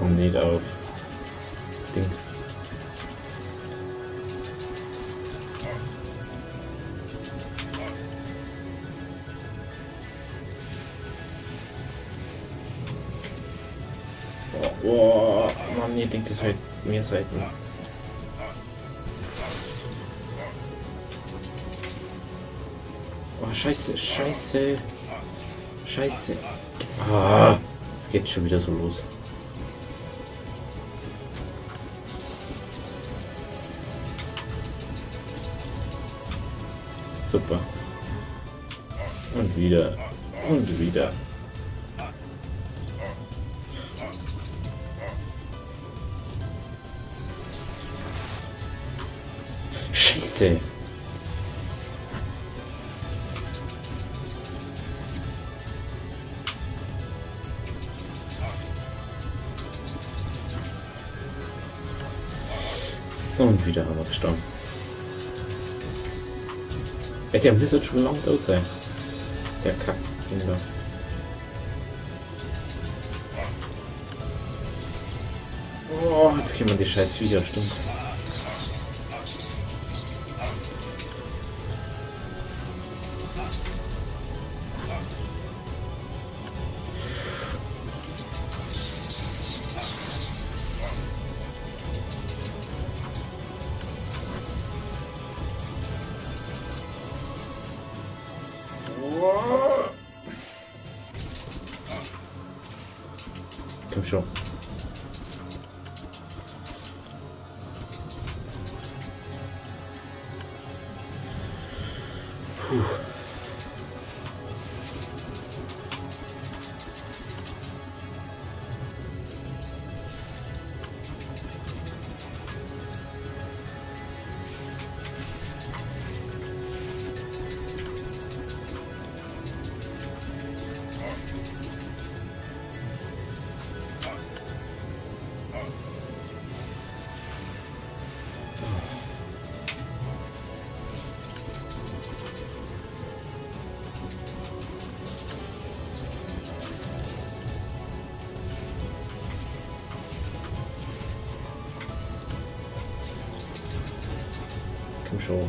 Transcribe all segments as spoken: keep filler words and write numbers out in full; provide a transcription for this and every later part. Und nicht auf Ding. Boah, Mann, ihr denkt es halt mehr Seiten. Oh, scheiße, scheiße. Scheiße. Ah, es geht schon wieder so los. Super. Und wieder. Und wieder. Scheiße. Und wieder haben wir gestorben. Echt, der Blizzard schon lange tot sein. Der Kack, den da. Oh, jetzt können wir die Scheiß wieder, stimmt. Komm schon. Puh. Schon.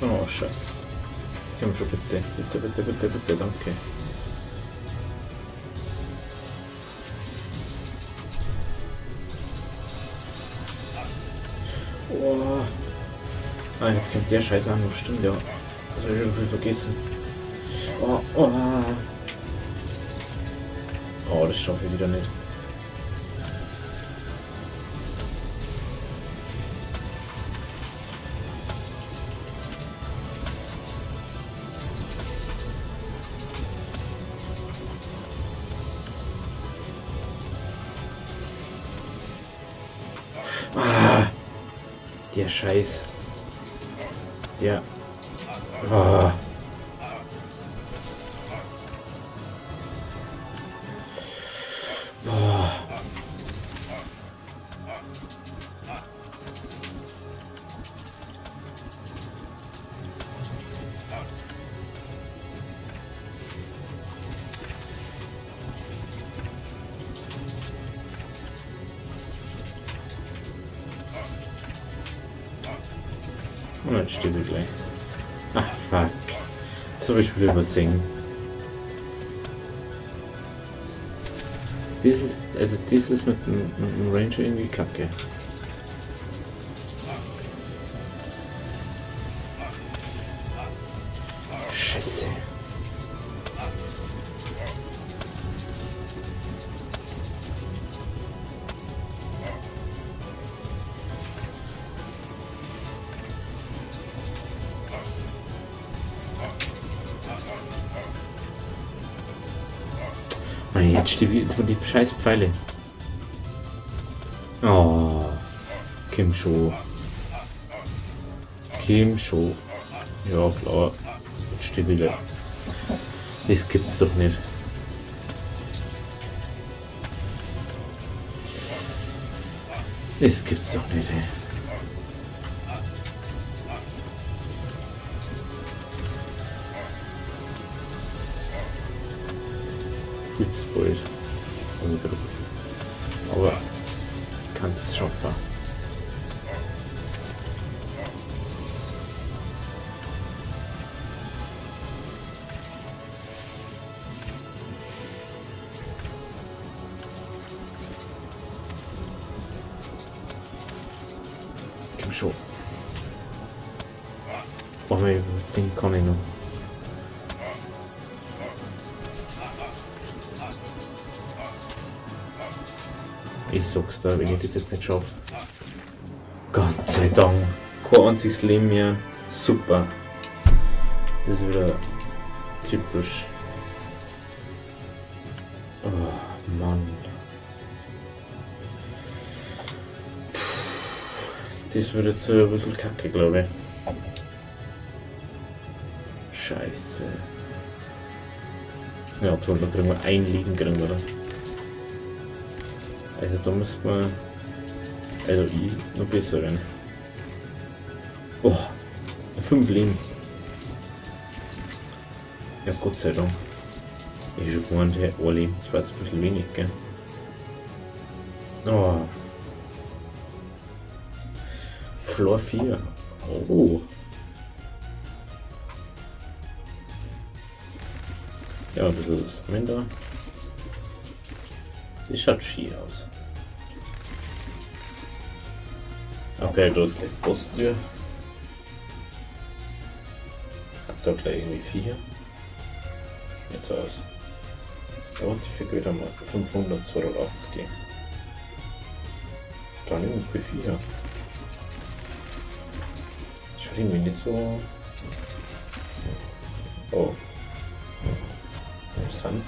Oh, scheiße. Komm schon, bitte. Bitte, bitte, bitte, bitte, danke. Oh. Ah, jetzt kommt der Scheiß an, stimmt ja. Das habe ich irgendwie vergessen. Oh, oh. Oh, das schaffe ich wieder nicht. Ah, der Scheiß. Ja. Oh. Oh. Und jetzt steht er gleich. Ach, fuck. So, ich will übersehen. Das ist, also das ist mit dem, mit dem Ranger irgendwie kacke. Scheiße. Jetzt steht wieder die scheiß Pfeile. Oh, Kim Show. Kim Show. Ja, klar. Jetzt steht wieder. Das gibt's doch nicht. Das gibt's doch nicht, ey. Fußball. Aber kann es schaffen. Komm schon. Oh, den kann ich noch. Ich sag's da, wenn ich das jetzt nicht schaffe. Gott sei Dank. Kein einziges Leben mehr. Super. Das ist wieder typisch. Oh Mann. Das wird jetzt ein bisschen kacke, glaube ich. Scheiße. Ja toll, da kriegen wir ein Liegen kriegen wir da. Also da müssen wir... Also ich noch besser rein. Oh, fünf Leben. Ja Gott sei Dank. Ich habe schon gemeint, ein Leben, das war jetzt ein bisschen wenig, gell? Oh. Floor vier. Oh. Ja, ein bisschen zusammen da. Das schaut schier aus. Okay, da ist gleich Posttür. Hab da gleich irgendwie vier. Jetzt aus. Da hat die Figur dann mal fünfhundertzweihundertachtzig. Dann irgendwie vier. Schaut irgendwie nicht so. Oh. Interessant.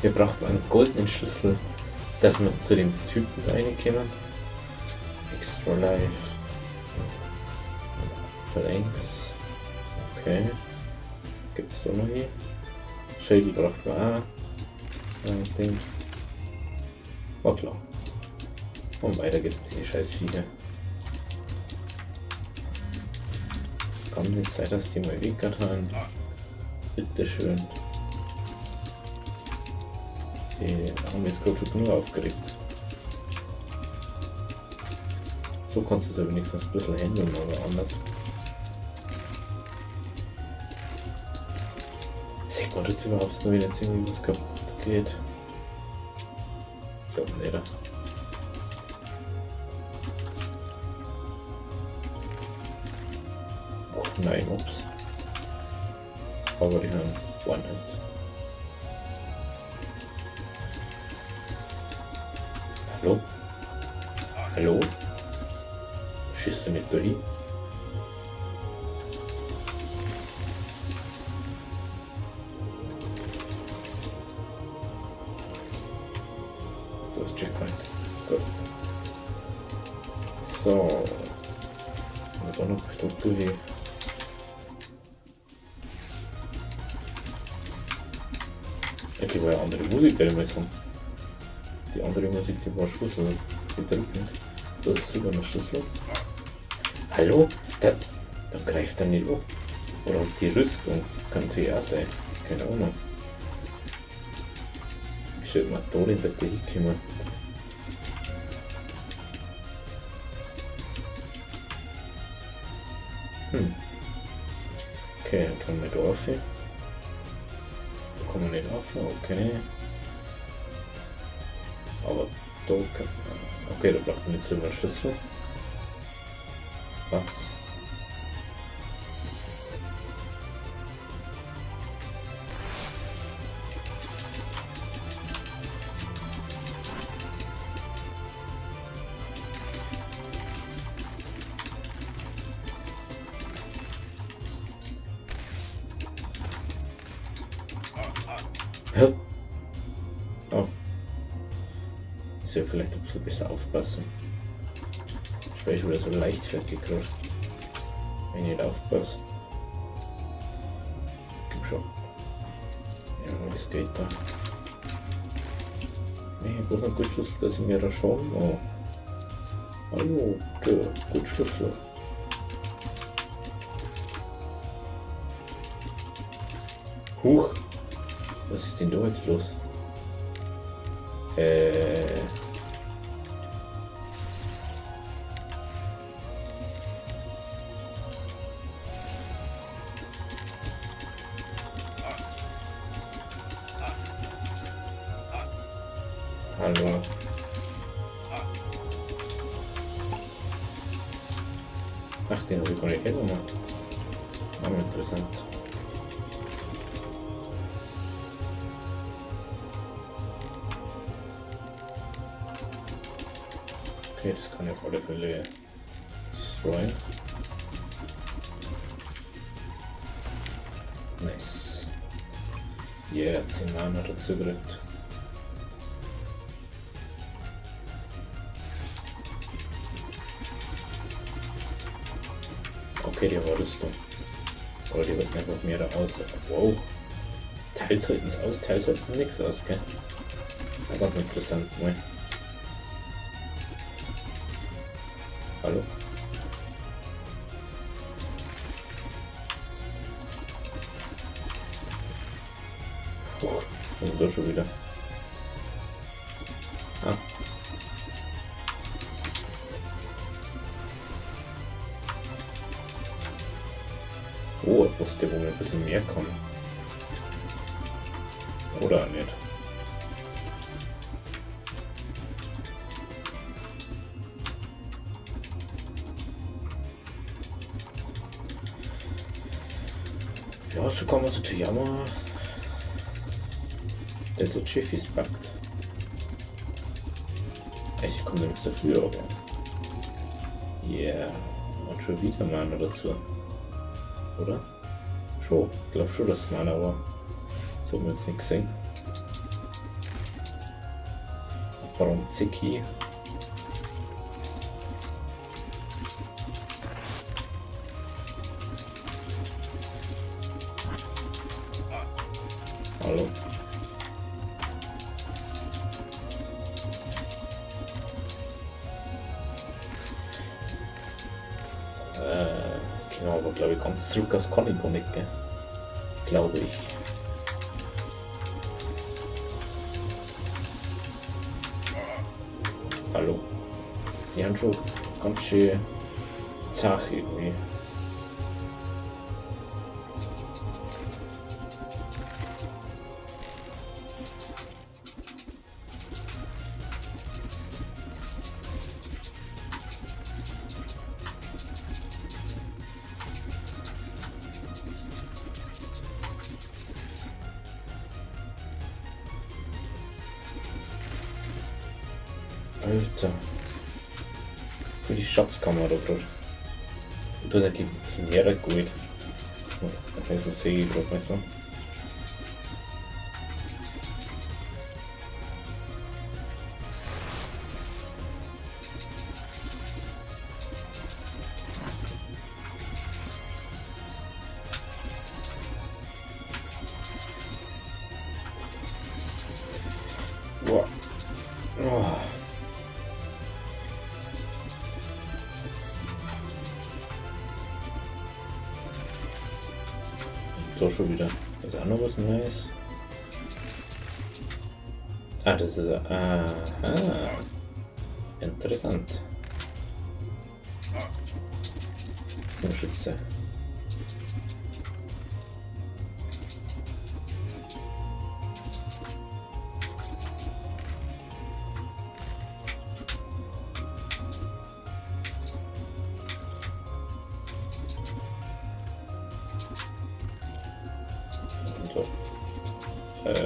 Wir brauchen einen goldenen Schlüssel, dass wir zu dem Typen reinkommen. Extra Life. Blanks. Okay. Gibt's da noch hier? Schädel braucht man auch. Und den. War klar. Und weiter geht's die scheiß Viecher. Kann nicht sein, dass die mal weggehört haben. Bitteschön. Die haben jetzt gerade schon nur aufgeregt. So kannst du es ja wenigstens ein bisschen handeln oder anders. Sieht man jetzt überhaupt noch, wenn jetzt irgendwie was kaputt geht? Ich glaube nicht. Oh, nein, ups. Aber die haben One-Hand. Hallo? Hallo? Schießt du nicht da hin? Du hast Checkpoint. Gut. So. Und dann noch ein bisschen hier. Ich war ja andere Musik, die müssen. Die andere Musik, die war Schlüssel, die drückt nicht. Das ist sogar noch Schlüssel. Hallo? Da, da greift er nicht ab. Oder die Rüstung kann natürlich auch sein. Keine Ahnung. Ich sollte mal da nicht weiter hinkommen. Hm. Okay, dann kann man da rauf. Da kann man nicht rauf, okay. Aber da kann man... Okay, da braucht man jetzt immer einen Schlüssel. Was? Vielleicht ein bisschen besser aufpassen. Ich werde wieder so leichtfertig, wenn ich nicht aufpasse. Gib schon. Ja, das geht da. Nee, bloß ein Gutschlüssel, das sind mir da schon. Oh. Hallo, der Gutschlüssel. Huch! Was ist denn da jetzt los? Äh. Hallo. Ach, den habe ich gar nicht gemacht. Aber interessant. Okay, das kann ich auf alle Fälle destroyen. Nice. Yeah, zehn Mana dazu gerückt. Okay, der war Rüstung. Aber die wirken einfach mehr da aus. Wow. Teils halten es aus, teils halten es nichts aus, gell? Ja, ganz interessant, ne? Hallo? Puh, und da schon wieder. Ah. Oh, ich wusste, wo mir ein bisschen mehr kommen. Oder nicht? Ja, so kann man so zu jammern. Das Schiff ist packt. Ich komme nicht so früh, aber. Yeah. Und schon wieder Mana dazu. Oder? Schon. Ich glaube schon, dass es Mana war. So haben wir jetzt nicht gesehen. Warum Zicki? Hallo. Äh, genau, aber glaube ich ganz zurück aus Conico nicht, glaube ich. Hallo. Die haben schon ganz schön zach irgendwie. Alter. Für die Schatzkammer da drauf. Und das ist ein bisschen mehr gut. Wahrscheinlich so sehe ich drauf, weißt du? Boah. Oh. So, schon wieder. Ist auch noch was Neues. Ah, das ist. Aha. Interessant. Ein Schütze. Äh,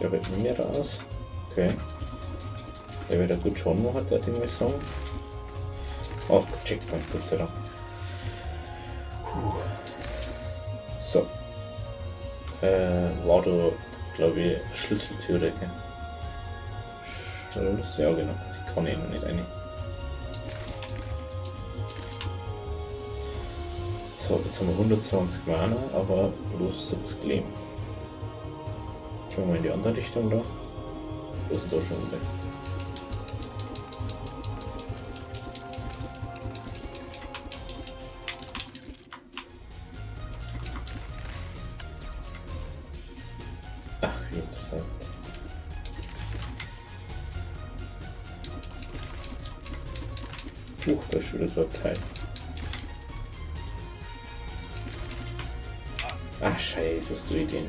der wird nicht mehr raus. Okay. Der wird ja gut schon noch, hat der Ding gesungen. Auch Checkpoint, Gott sei Dank. Puh. So. Äh, war da, glaube ich, Schlüsseltüre, gell? Schlüssel, ja genau. Die kann ich noch nicht rein. So, jetzt haben wir hundertzwanzig Mana, aber bloß siebzig Leben. Schauen wir mal in die andere Richtung da. Das ist doch schon weg. Ach, wie interessant. Huch, das ist wieder so ein Teil. Ach, scheiße, was tue ich denn?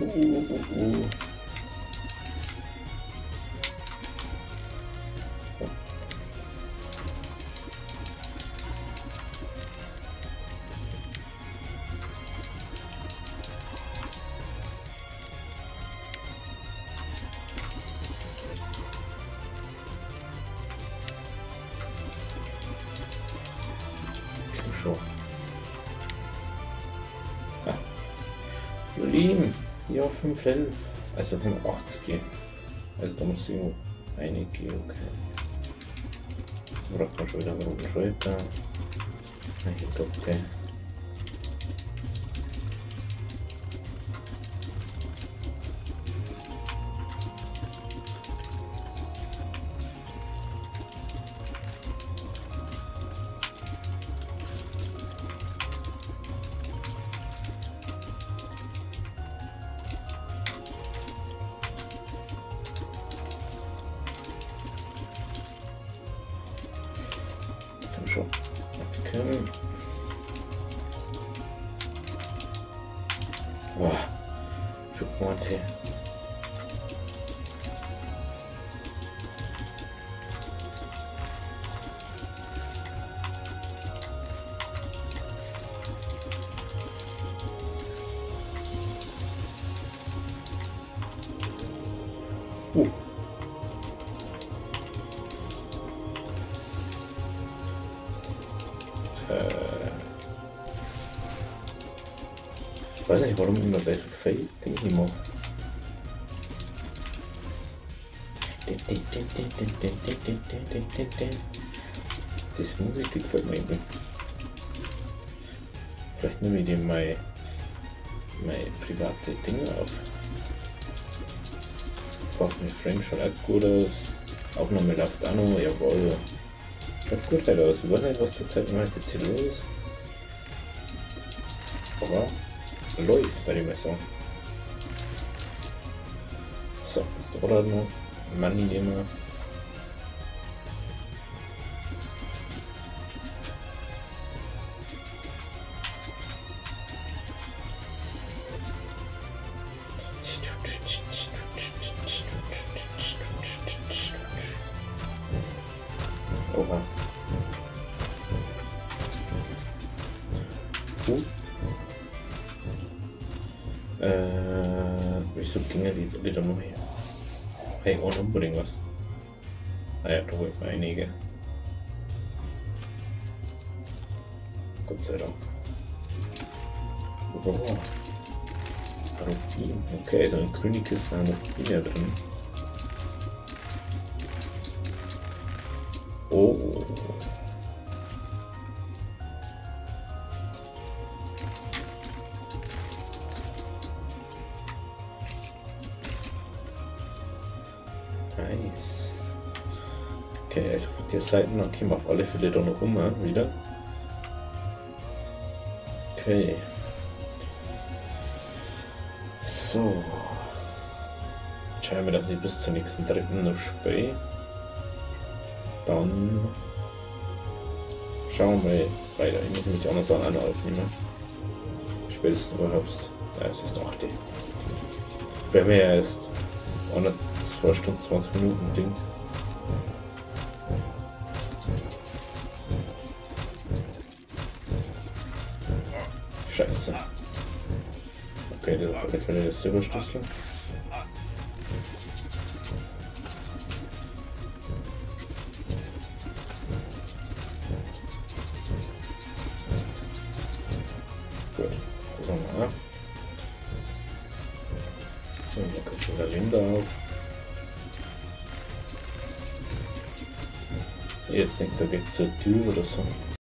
Uh, uh, uh, uh. Schon. Ah. Nur lieben. Ja, fünf Level. Also von achtzig. Also da muss ich noch eine gehen. Okay. Braucht man schon wieder einen roten Schalter. Eine Helikopter. Schon. Jetzt können. Boah. Guck mal her. Uh. Ich weiß nicht, warum immer bei so viel Dinge mache. Das Musik gefällt mir eben. Vielleicht nehme ich dir mein, mein private Dinge auf. Braucht mein Frame schon auch gut aus. Aufnahme läuft auch noch, jawohl. Schaut gut halt aus. Ich weiß nicht, was zur Zeit mit meinem P C los ist. Aber läuft, würde ich mal sagen. So, oder noch Money nehmen. Oha. Uh. Äh, wieso ging er jetzt wieder noch her? Hey, auch noch bringen was. Ah ja, da holt man einige. Gott sei Dank. Oh. Rubin. Okay, so ein grüne Kiste haben wir wieder drin. Oh. Nice. Okay, also von der Seite noch gehen wir auf alle Fälle da noch um wieder. Okay. So. Schauen wir, dass wir bis zur nächsten dritten noch spielen. Dann schauen wir weiter. Ich muss mich die anderen Sachen aufnehmen. Spätestens überhaupt. Da ist es acht. Bei mir ist zwei Stunden zwanzig Minuten Ding. Scheiße. Okay, das war auf jeden der Silberschlüssel. Jetzt denkt er, geht zur Tür oder so.